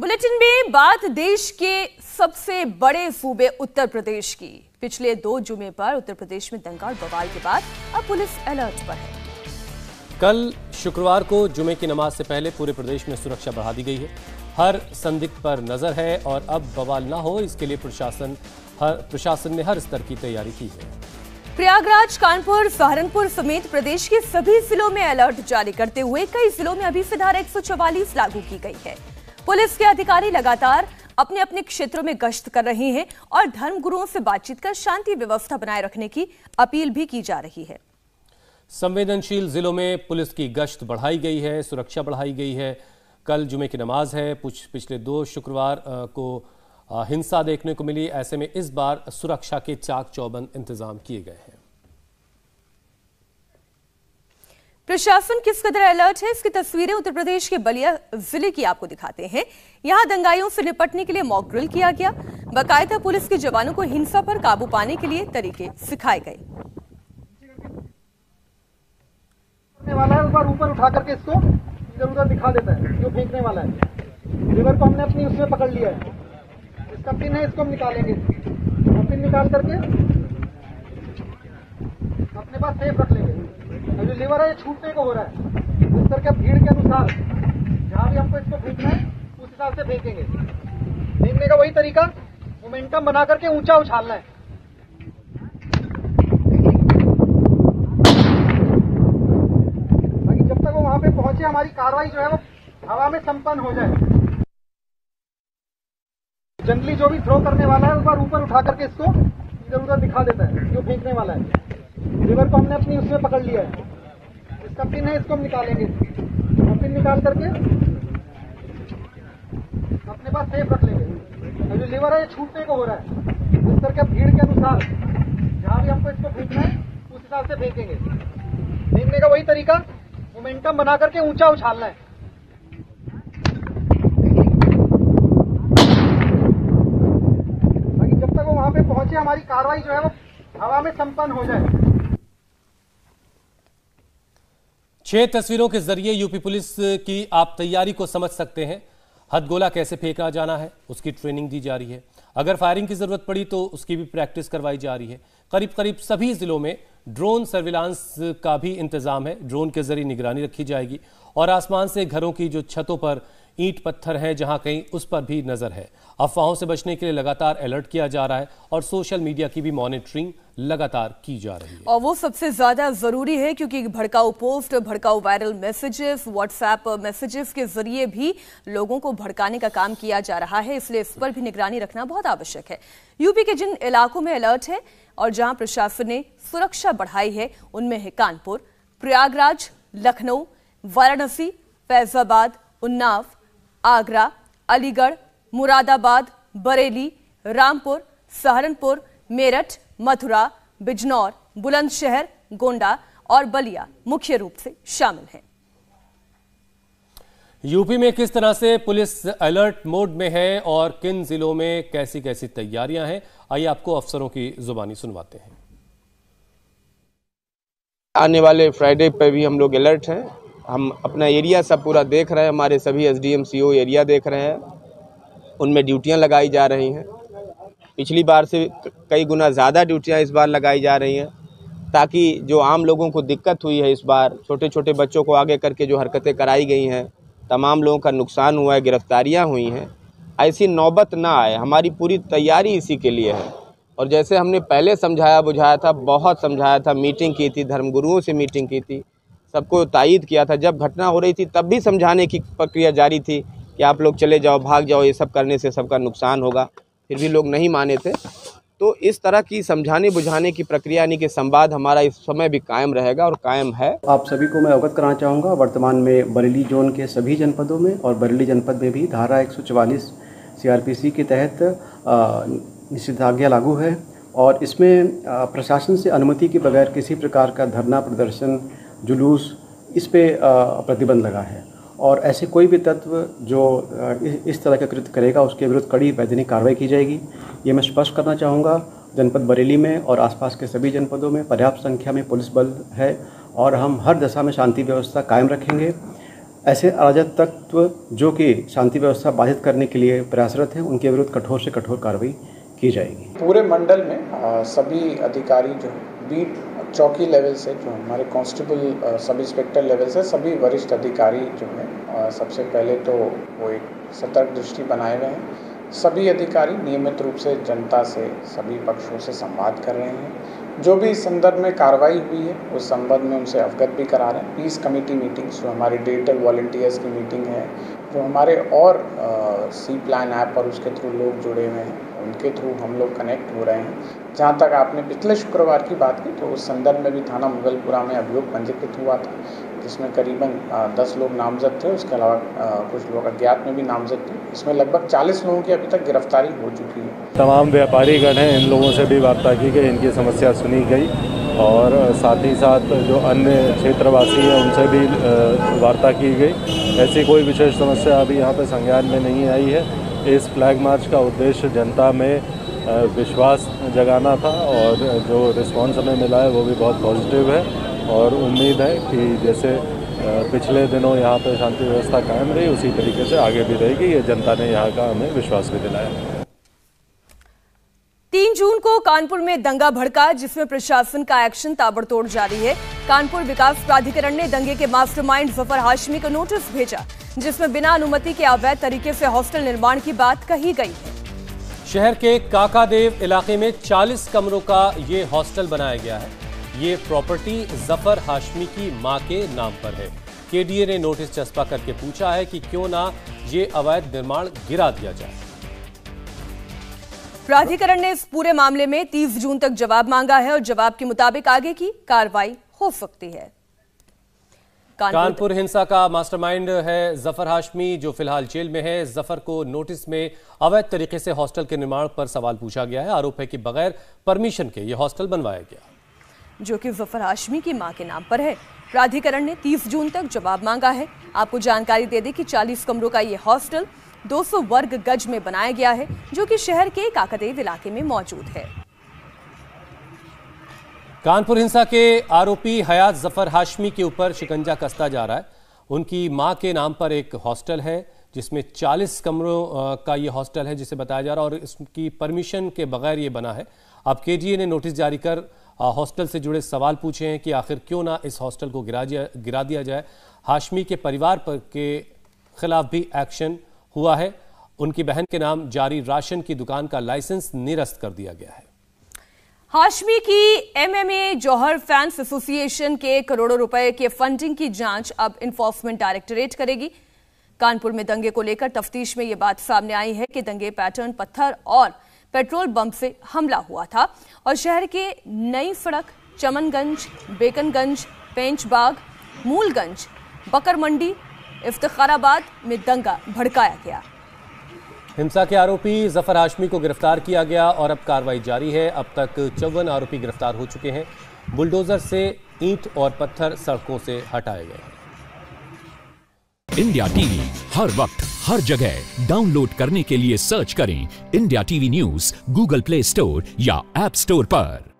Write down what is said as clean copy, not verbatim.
Bulletin में बात देश के सबसे बड़े सूबे उत्तर प्रदेश की। पिछले 2 जुमे पर उत्तर प्रदेश में दंगा और बवाल के बाद अब पुलिस अलर्ट पर है। कल शुक्रवार को जुमे की नमाज से पहले पूरे प्रदेश में सुरक्षा बढ़ा दी गई है। हर संदिग्ध पर नजर है और अब बवाल ना हो इसके लिए प्रशासन ने हर स्तर की तैयारी की है। प्रयागराज, कानपुर, सहारनपुर समेत प्रदेश के सभी जिलों में अलर्ट जारी करते हुए कई जिलों में अभी से धारा 144 लागू की गई है। पुलिस के अधिकारी लगातार अपने अपने क्षेत्रों में गश्त कर रहे हैं और धर्मगुरुओं से बातचीत कर शांति व्यवस्था बनाए रखने की अपील भी की जा रही है। संवेदनशील जिलों में पुलिस की गश्त बढ़ाई गई है, सुरक्षा बढ़ाई गई है। कल जुमे की नमाज है, पिछले 2 शुक्रवार को हिंसा देखने को मिली, ऐसे में इस बार सुरक्षा के चाक चौबंद इंतजाम किए गए हैं। प्रशासन किस कदर अलर्ट है इसकी तस्वीरें उत्तर प्रदेश के बलिया जिले की आपको दिखाते हैं। यहां दंगाइयों से निपटने के लिए मॉक ड्रिल किया गया, बाकायदा पुलिस के जवानों को हिंसा पर काबू पाने के लिए तरीके सिखाए गए। ऊपर उठा करके इसको इधर उधर दिखा देता है जो फेंकने वाला है। रिवर को हमने अपनी उसमें पकड़ लिया है, इसका पिन है, इसको हम निकालेंगे। पिन निकाल करके अपने पास सेफ रख लेंगे। जो लीवर है ये छूटने को हो रहा है, इस तरह के भीड़ के अनुसार जहाँ भी हमको इसको फेंकना है उस हिसाब से फेंकेंगे। फेंकने का वही तरीका, मोमेंटम बना करके ऊंचा उछालना है। ताकि जब तक वो वहाँ पे पहुंचे हमारी कार्रवाई जो है वो हवा में संपन्न हो जाए। जनरली जो भी थ्रो करने वाला है उस बार ऊपर उठा करके इसको इधर उधर दिखा देता है जो फेंकने वाला है। रिवर को हमने अपनी उसमें पकड़ लिया है, इसका पिन है, इसको हम निकालेंगे। पिन निकाल करके अपने पास सेफ रख लेंगे। जो लीवर है ये छूटने को हो रहा है, इस तरह के भीड़ के अनुसार जहाँ भी हमको इसको फेंकना है उस हिसाब से फेंकेंगे। फेंकने का वही तरीका, मोमेंटम बना करके ऊंचा उछालना है। ताकि जब तक वो वहाँ पे पहुंचे हमारी कार्रवाई जो है वो हवा में संपन्न हो जाए। 6 तस्वीरों के जरिए यूपी पुलिस की आप तैयारी को समझ सकते हैं। हथगोला कैसे फेंका जाना है उसकी ट्रेनिंग दी जा रही है। अगर फायरिंग की जरूरत पड़ी तो उसकी भी प्रैक्टिस करवाई जा रही है। करीब करीब सभी जिलों में ड्रोन सर्विलांस का भी इंतजाम है। ड्रोन के जरिए निगरानी रखी जाएगी और आसमान से घरों की जो छतों पर ईंट पत्थर हैं जहां कहीं उस पर भी नजर है। अफवाहों से बचने के लिए लगातार अलर्ट किया जा रहा है और सोशल मीडिया की भी मॉनिटरिंग लगातार की जा रही है। और वो सबसे ज्यादा जरूरी है क्योंकि भड़काऊ पोस्ट, भड़काऊ वायरल मैसेजेस, व्हाट्सएप मैसेजेस के जरिए भी लोगों को भड़काने का काम किया जा रहा है, इसलिए इस पर भी निगरानी रखना बहुत आवश्यक है। यूपी के जिन इलाकों में अलर्ट है और जहां प्रशासन ने सुरक्षा बढ़ाई है उनमें है कानपुर, प्रयागराज, लखनऊ, वाराणसी, फैजाबाद, उन्नाव, आगरा, अलीगढ़, मुरादाबाद, बरेली, रामपुर, सहारनपुर, मेरठ, मथुरा, बिजनौर, बुलंदशहर, गोंडा और बलिया मुख्य रूप से शामिल हैं। यूपी में किस तरह से पुलिस अलर्ट मोड में है और किन जिलों में कैसी कैसी तैयारियां हैं, आइए आपको अफसरों की जुबानी सुनवाते हैं। आने वाले फ्राइडे पे भी हम लोग अलर्ट हैं। हम अपना एरिया सब पूरा देख रहे हैं। हमारे सभी SDM CO एरिया देख रहे हैं, उनमें ड्यूटियां लगाई जा रही हैं। पिछली बार से कई गुना ज़्यादा ड्यूटियां इस बार लगाई जा रही हैं ताकि जो आम लोगों को दिक्कत हुई है इस बार, छोटे छोटे बच्चों को आगे करके जो हरकतें कराई गई हैं, तमाम लोगों का नुकसान हुआ है, गिरफ्तारियां हुई हैं, ऐसी नौबत ना आए। हमारी पूरी तैयारी इसी के लिए है। और जैसे हमने पहले समझाया बुझाया था, बहुत समझाया था, मीटिंग की थी, धर्मगुरुओं से मीटिंग की थी, सबको तायीद किया था। जब घटना हो रही थी तब भी समझाने की प्रक्रिया जारी थी कि आप लोग चले जाओ, भाग जाओ, ये सब करने से सबका नुकसान होगा, फिर भी लोग नहीं माने थे। तो इस तरह की समझाने बुझाने की प्रक्रिया यानी कि संवाद हमारा इस समय भी कायम रहेगा और कायम है। आप सभी को मैं अवगत कराना चाहूँगा, वर्तमान में बरेली जोन के सभी जनपदों में और बरेली जनपद में भी धारा 144 CRPC के तहत निषेधाज्ञा लागू है और इसमें प्रशासन से अनुमति के बगैर किसी प्रकार का धरना, प्रदर्शन, जुलूस, इस पर प्रतिबंध लगा है। और ऐसे कोई भी तत्व जो इस तरह का कृत्य करेगा उसके विरुद्ध कड़ी वैधानिक कार्रवाई की जाएगी। ये मैं स्पष्ट करना चाहूँगा। जनपद बरेली में और आसपास के सभी जनपदों में पर्याप्त संख्या में पुलिस बल है और हम हर दशा में शांति व्यवस्था कायम रखेंगे। ऐसे अराजक तत्व जो कि शांति व्यवस्था बाधित करने के लिए प्रयासरत हैं, उनके विरुद्ध कठोर से कठोर कार्रवाई की जाएगी। पूरे मंडल में सभी अधिकारी जो बीट चौकी लेवल से जो हमारे कांस्टेबल सब इंस्पेक्टर लेवल से सभी वरिष्ठ अधिकारी जो हैं, सबसे पहले तो वो एक सतर्क दृष्टि बनाए हुए हैं। सभी अधिकारी नियमित रूप से जनता से सभी पक्षों से संवाद कर रहे हैं। जो भी इस संदर्भ में कार्रवाई हुई है उस संबंध में उनसे अवगत भी करा रहे हैं। पीस कमेटी मीटिंग्स जो हमारे डिजिटल वॉलंटियर्स की मीटिंग है, जो हमारे और सी प्लान ऐप पर उसके थ्रू लोग जुड़े हुए हैं, उनके थ्रू हम लोग कनेक्ट हो रहे हैं। जहाँ तक आपने पिछले शुक्रवार की बात की तो उस संदर्भ में भी थाना मुगलपुरा में अभियोग पंजीकृत हुआ था, जिसमें करीबन 10 लोग नामजद थे। उसके अलावा कुछ लोग अज्ञात में भी नामजद थे। इसमें लगभग 40 लोगों की अभी तक गिरफ्तारी हो चुकी है। तमाम व्यापारीगण हैं, इन लोगों से भी वार्ता की गई, इनकी समस्या सुनी गई और साथ ही साथ जो अन्य क्षेत्रवासी हैं उनसे भी वार्ता की गई। ऐसी कोई विशेष समस्या अभी यहाँ पर संज्ञान में नहीं आई है। इस फ्लैग मार्च का उद्देश्य जनता में विश्वास जगाना था और जो रिस्पांस हमें मिला है वो भी बहुत पॉजिटिव है और उम्मीद है कि जैसे पिछले दिनों यहाँ पर शांति व्यवस्था कायम रही उसी तरीके से आगे भी रहेगी। ये जनता ने यहाँ का हमें विश्वास भी दिलाया। 3 जून को कानपुर में दंगा भड़का, जिसमें प्रशासन का एक्शन ताबड़तोड़ जारी है। कानपुर विकास प्राधिकरण ने दंगे के मास्टरमाइंड जफर हाशमी को नोटिस भेजा, जिसमें बिना अनुमति के अवैध तरीके से हॉस्टल निर्माण की बात कही गई है। शहर के काकादेव इलाके में 40 कमरों का ये हॉस्टल बनाया गया है। ये प्रॉपर्टी जफर हाशमी की मां के नाम पर है। KDA ने नोटिस चस्पा करके पूछा है कि क्यों ना ये अवैध निर्माण गिरा दिया जाए। प्राधिकरण ने इस पूरे मामले में 30 जून तक जवाब मांगा है और जवाब के मुताबिक आगे की कार्रवाई हो सकती है। कानपुर हिंसा का मास्टरमाइंड है जफर हाशमी, जो फिलहाल जेल में है। जफर को नोटिस में अवैध तरीके से हॉस्टल के निर्माण पर सवाल पूछा गया है। आरोप है कि बगैर परमिशन के यह हॉस्टल बनवाया गया, जो कि जफर हाशमी की मां के नाम पर है। प्राधिकरण ने 30 जून तक जवाब मांगा है। आपको जानकारी दे दें कि 40 कमरों का यह हॉस्टल 200 वर्ग गज में बनाया गया है, जो कि शहर के काकादेव इलाके में मौजूद है। कानपुर हिंसा के आरोपी हयात जफर हाशमी के ऊपर शिकंजा कसता जा रहा है। उनकी मां के नाम पर एक हॉस्टल है, जिसमें 40 कमरों का ये हॉस्टल है जिसे बताया जा रहा है और इसकी परमिशन के बगैर ये बना है। अब KDA ने नोटिस जारी कर हॉस्टल से जुड़े सवाल पूछे हैं कि आखिर क्यों ना इस हॉस्टल को गिरा दिया जाए। हाशमी के परिवार पर के खिलाफ भी एक्शन हुआ है। उनकी बहन के नाम जारी राशन की दुकान का लाइसेंस निरस्त कर दिया गया है। हाशमी की MMA जौहर फैंस एसोसिएशन के करोड़ों रुपए के फंडिंग की जांच अब इन्फोर्समेंट डायरेक्टोरेट करेगी। कानपुर में दंगे को लेकर तफ्तीश में यह बात सामने आई है कि दंगे पैटर्न पत्थर और पेट्रोल बम से हमला हुआ था और शहर के नई सड़क चमनगंज, बेकनगंज, पेंचबाग, मूलगंज, बकरमंडी, इफ्तिखाराबाद में दंगा भड़काया गया। हिंसा के आरोपी जफर हाशमी को गिरफ्तार किया गया और अब कार्रवाई जारी है। अब तक 54 आरोपी गिरफ्तार हो चुके हैं। बुलडोजर से ईंट और पत्थर सड़कों से हटाए गए। इंडिया टीवी हर वक्त हर जगह डाउनलोड करने के लिए सर्च करें India TV news Google Play Store या ऐप स्टोर पर।